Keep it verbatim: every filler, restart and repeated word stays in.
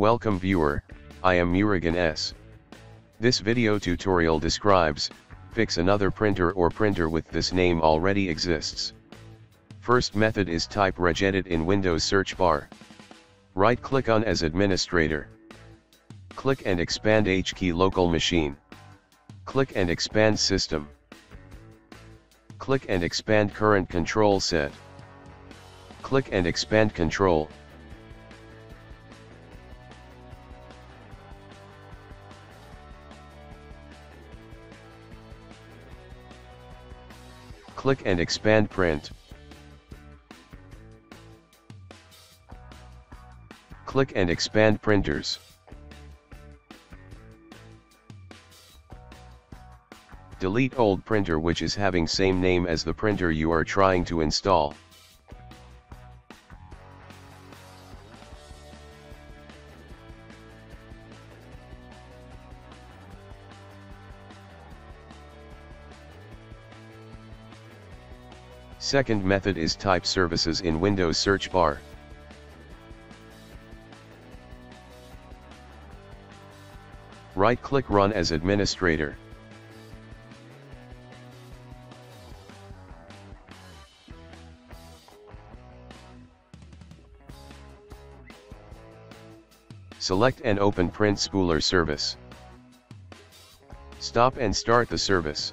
Welcome viewer, I am Murugan S. This video tutorial describes, fix another printer or printer with this name already exists. First method is type regedit in Windows search bar. Right click on as administrator. Click and expand H key local machine. Click and expand system. Click and expand current control set. Click and expand control. Click and expand print. Click and expand printers. Delete old printer which is having same name as the printer you are trying to install. Second method is type services in Windows search bar. Right click run as administrator. Select and open print spooler service. Stop and start the service.